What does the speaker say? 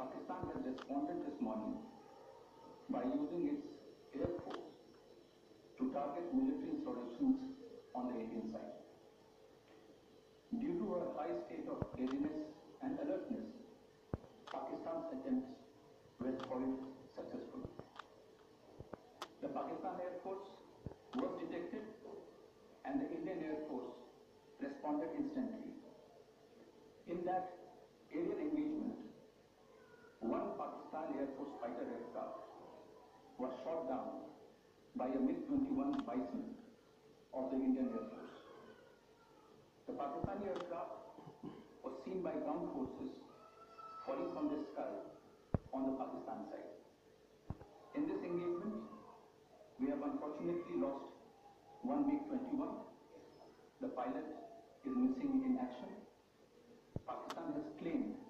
Pakistan has responded this morning by using its air force to target military installations on the Indian side. Due to a high state of readiness and alertness, Pakistan's attempts were foiled successfully. The Pakistan Air Force was detected and the Indian Air Force responded instantly. In that aerial engagement, one Pakistan Air Force fighter aircraft was shot down by a MiG-21 Bison of the Indian Air Force. The Pakistani aircraft was seen by ground forces falling from the sky on the Pakistan side. In this engagement, we have unfortunately lost one MiG-21. The pilot is missing in action. Pakistan has claimed